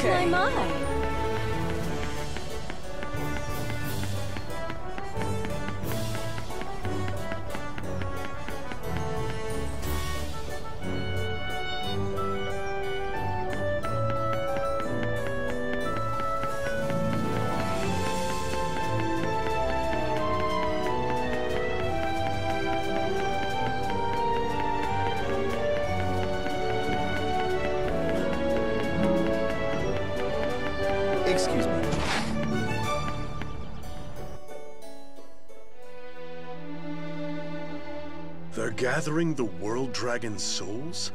Okay. My. Excuse me. They're gathering the world dragon's souls?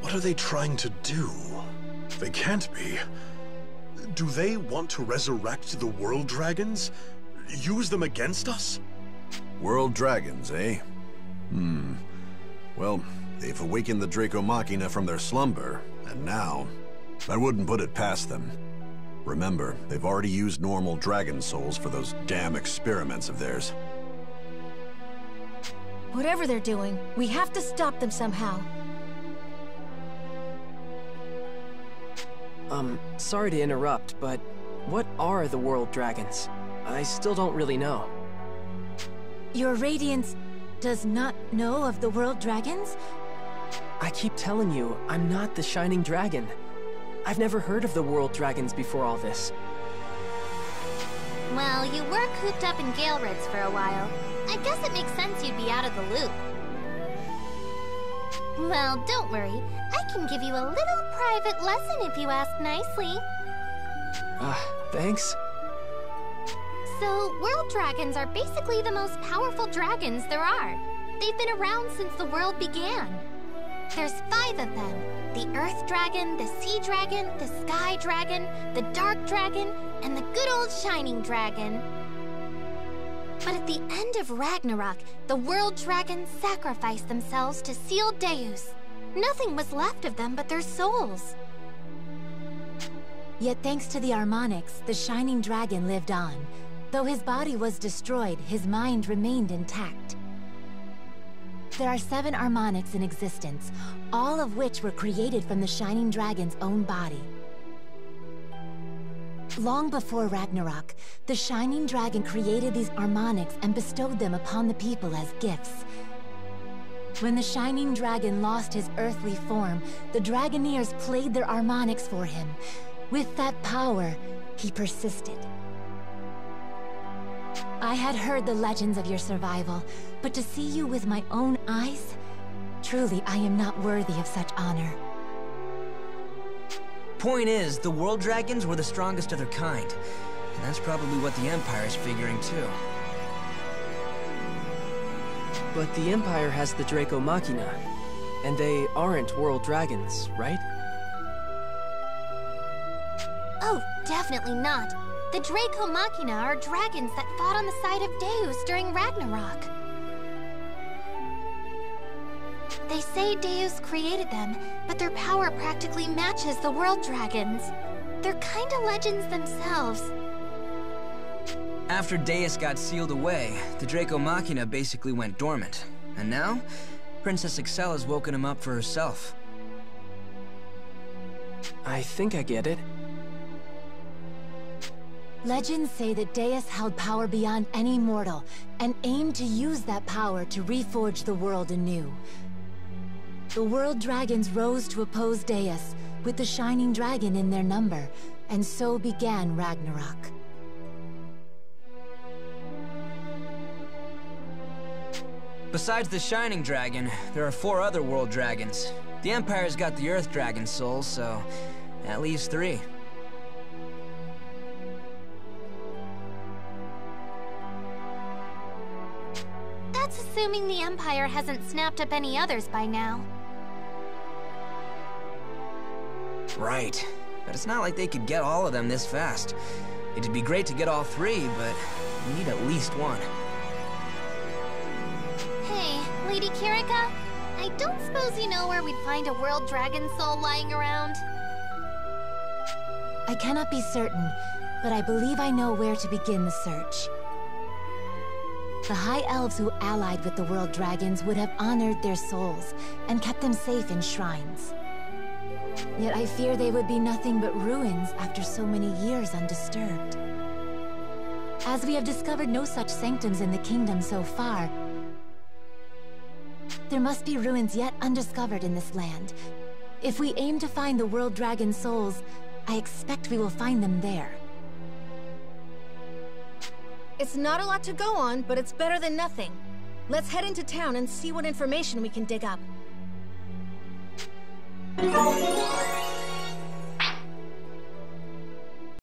What are they trying to do? They can't be. Do they want to resurrect the world dragons? Use them against us? World dragons, eh? Well, they've awakened the Dracomachina from their slumber, and now... I wouldn't put it past them. Remember, they've already used normal dragon souls for those damn experiments of theirs. Whatever they're doing, we have to stop them somehow. Sorry to interrupt, but what are the world dragons? I still don't really know. Your Radiance does not know of the world dragons? I keep telling you, I'm not the Shining Dragon. I've never heard of the world dragons before all this. Well, you were cooped up in Gaelred's for a while. I guess it makes sense you'd be out of the loop. Well, don't worry. I can give you a little private lesson if you ask nicely. Thanks. So, world dragons are basically the most powerful dragons there are. They've been around since the world began. There's 5 of them. The Earth Dragon, the Sea Dragon, the Sky Dragon, the Dark Dragon, and the good old Shining Dragon. But at the end of Ragnarok, the World Dragons sacrificed themselves to seal Deus. Nothing was left of them but their souls. Yet thanks to the Harmonics, the Shining Dragon lived on. Though his body was destroyed, his mind remained intact. There are 7 harmonics in existence, all of which were created from the Shining Dragon's own body. Long before Ragnarok, the Shining Dragon created these harmonics and bestowed them upon the people as gifts. When the Shining Dragon lost his earthly form, the Dragoneers played their harmonics for him. With that power, he persisted. I had heard the legends of your survival, but to see you with my own eyes? Truly, I am not worthy of such honor. Point is, the world dragons were the strongest of their kind. And that's probably what the Empire is figuring too. But the Empire has the Dracomachina, and they aren't world dragons, right? Oh, definitely not. The Dracomachina are dragons that fought on the side of Deus during Ragnarok. They say Deus created them, but their power practically matches the world dragons. They're kinda legends themselves. After Deus got sealed away, the Dracomachina basically went dormant. And now, Princess Excel has woken him up for herself. I think I get it. Legends say that Deus held power beyond any mortal, and aimed to use that power to reforge the world anew. The world dragons rose to oppose Deus, with the Shining Dragon in their number, and so began Ragnarok. Besides the Shining Dragon, there are 4 other world dragons. The Empire's got the Earth Dragon souls, so at least 3. Assuming the Empire hasn't snapped up any others by now. Right. But it's not like they could get all of them this fast. It'd be great to get all 3, but we need at least 1. Hey, Lady Kirika, I don't suppose you know where we'd find a world dragon soul lying around? I cannot be certain, but I believe I know where to begin the search. The High Elves who allied with the World Dragons would have honored their souls, and kept them safe in shrines. Yet I fear they would be nothing but ruins after so many years undisturbed. As we have discovered no such sanctums in the kingdom so far, there must be ruins yet undiscovered in this land. If we aim to find the world dragon souls, I expect we will find them there. It's not a lot to go on, but it's better than nothing. Let's head into town and see what information we can dig up.